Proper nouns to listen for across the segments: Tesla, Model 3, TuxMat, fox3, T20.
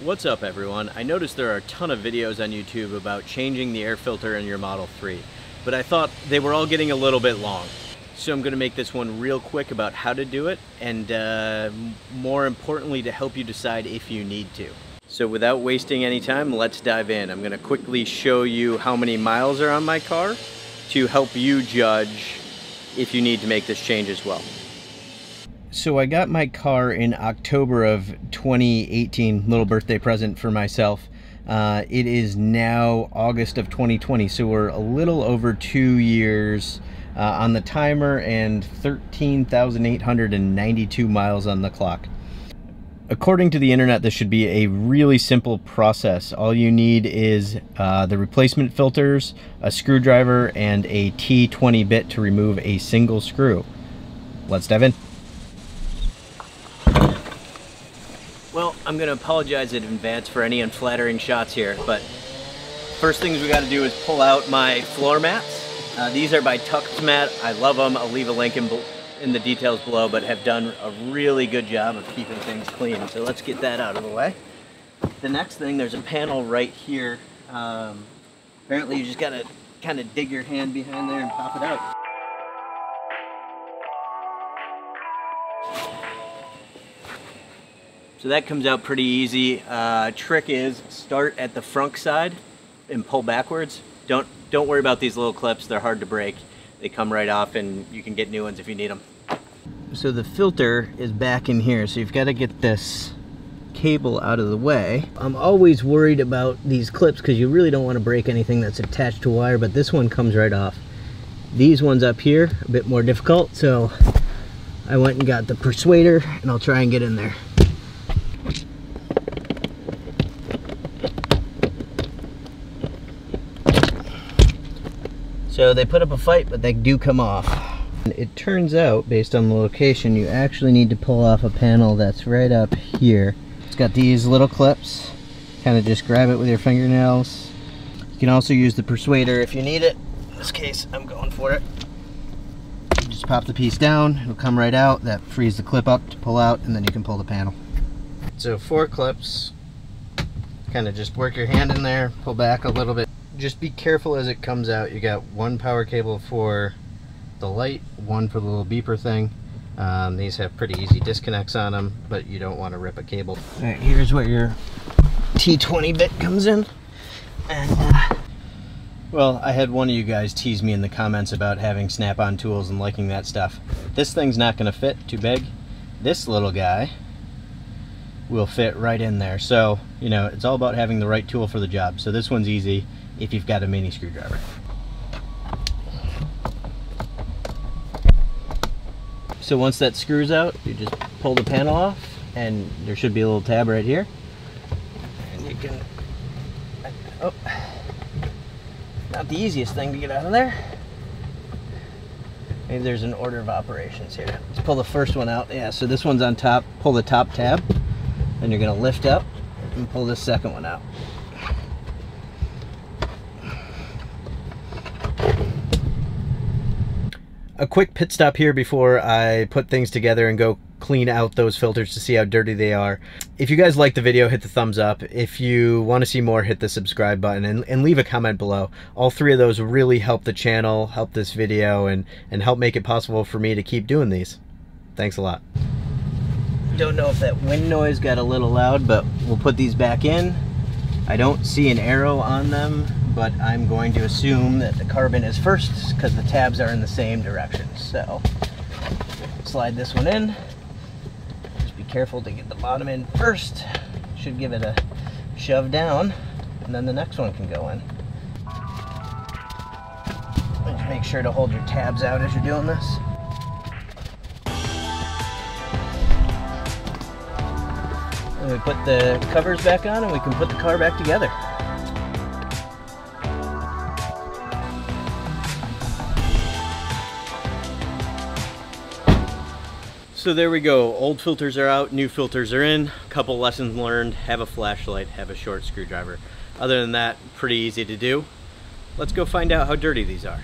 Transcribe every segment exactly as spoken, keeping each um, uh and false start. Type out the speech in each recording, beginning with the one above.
What's up everyone? I noticed there are a ton of videos on YouTube about changing the air filter in your Model three, but I thought they were all getting a little bit long. So I'm going to make this one real quick about how to do it, and uh, more importantly to help you decide if you need to. So without wasting any time, let's dive in. I'm going to quickly show you how many miles are on my car to help you judge if you need to make this change as well. So I got my car in October of twenty eighteen, little birthday present for myself. Uh, it is now August of twenty twenty, so we're a little over two years uh, on the timer and thirteen thousand eight hundred ninety-two miles on the clock. According to the internet, this should be a really simple process. All you need is uh, the replacement filters, a screwdriver, and a T twenty bit to remove a single screw. Let's dive in. Well, I'm going to apologize in advance for any unflattering shots here, but first things we got to do is pull out my floor mats. Uh, these are by TuxMat. I love them. I'll leave a link in, in the details below, but have done a really good job of keeping things clean. So let's get that out of the way. The next thing, there's a panel right here. Um, apparently you just got to kind of dig your hand behind there and pop it out. So that comes out pretty easy. Uh, trick is start at the front side and pull backwards. Don't, don't worry about these little clips. They're hard to break. They come right off and you can get new ones if you need them. So the filter is back in here. So you've got to get this cable out of the way. I'm always worried about these clips because you really don't want to break anything that's attached to wire, but this one comes right off. These ones up here, a bit more difficult. So I went and got the persuader and I'll try and get in there. So they put up a fight, but they do come off. And it turns out, based on the location, you actually need to pull off a panel that's right up here. It's got these little clips. Kind of just grab it with your fingernails. You can also use the persuader if you need it. In this case, I'm going for it. Just pop the piece down, it'll come right out. That frees the clip up to pull out, and then you can pull the panel. So four clips. Kind of just work your hand in there, pull back a little bit. Just be careful as it comes out. You got one power cable for the light, one for the little beeper thing. Um, these have pretty easy disconnects on them, but you don't want to rip a cable. All right, here's where your T twenty bit comes in. And, uh, well, I had one of you guys tease me in the comments about having snap-on tools and liking that stuff. This thing's not going to fit too big. This little guy will fit right in there. So, you know, it's all about having the right tool for the job. So this one's easy if you've got a mini screwdriver. So once that screws out, you just pull the panel off and there should be a little tab right here. And you can, oh, not the easiest thing to get out of there. Maybe there's an order of operations here. Let's pull the first one out. Yeah, so this one's on top. Pull the top tab and you're gonna lift up and pull this second one out. A quick pit stop here before I put things together and go clean out those filters to see how dirty they are. If you guys like the video, hit the thumbs up. If you want to see more, hit the subscribe button and, and leave a comment below. All three of those really help the channel, help this video, and, and help make it possible for me to keep doing these. Thanks a lot. Don't know if that wind noise got a little loud, but we'll put these back in. I don't see an arrow on them, but I'm going to assume that the carbon is first because the tabs are in the same direction. So slide this one in. Just be careful to get the bottom in first. Should give it a shove down, and then the next one can go in. Just make sure to hold your tabs out as you're doing this. And we put the covers back on and we can put the car back together. So there we go. Old filters are out, new filters are in. Couple lessons learned. Have a flashlight, have a short screwdriver. Other than that, pretty easy to do. Let's go find out how dirty these are.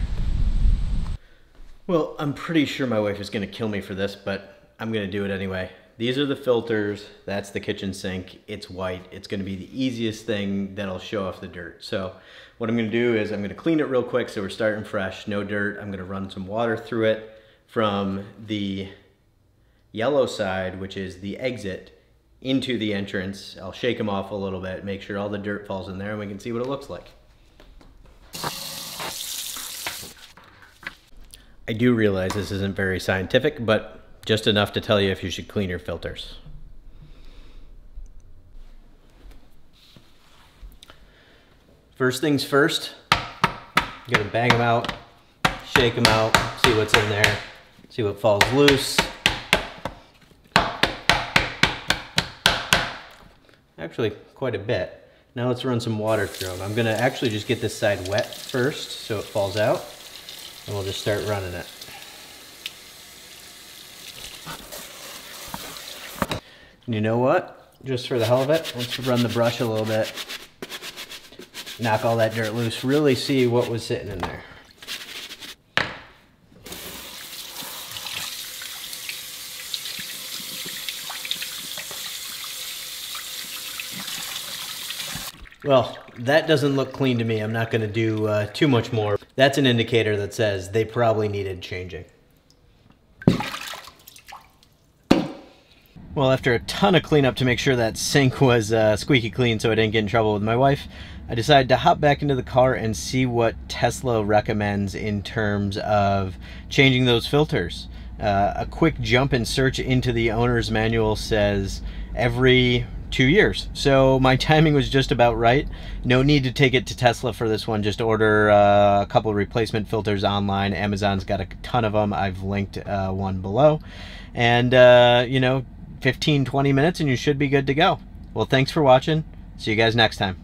Well, I'm pretty sure my wife is going to kill me for this, but I'm going to do it anyway. these are the filters, that's the kitchen sink, it's white. It's gonna be the easiest thing that'll show off the dirt. So what I'm gonna do is I'm gonna clean it real quick so we're starting fresh, no dirt. I'm gonna run some water through it from the yellow side, which is the exit, into the entrance. I'll shake them off a little bit, make sure all the dirt falls in there, and we can see what it looks like. I do realize this isn't very scientific, but just enough to tell you if you should clean your filters. First things first, you're gonna bang them out, shake them out, see what's in there, see what falls loose. Actually, quite a bit. Now let's run some water through them. I'm gonna actually just get this side wet first so it falls out, and we'll just start running it. And you know what? Just for the hell of it, let's run the brush a little bit. Knock all that dirt loose, really see what was sitting in there. Well, that doesn't look clean to me. I'm not gonna do uh, too much more. That's an indicator that says they probably needed changing. Well, after a ton of cleanup to make sure that sink was uh, squeaky clean so I didn't get in trouble with my wife, I decided to hop back into the car and see what Tesla recommends in terms of changing those filters. Uh, a quick jump and search into the owner's manual says every two years. So my timing was just about right. No need to take it to Tesla for this one. Just order uh, a couple of replacement filters online. Amazon's got a ton of them. I've linked uh, one below. And, uh, you know, fifteen, twenty minutes and you should be good to go. Well, thanks for watching. See you guys next time.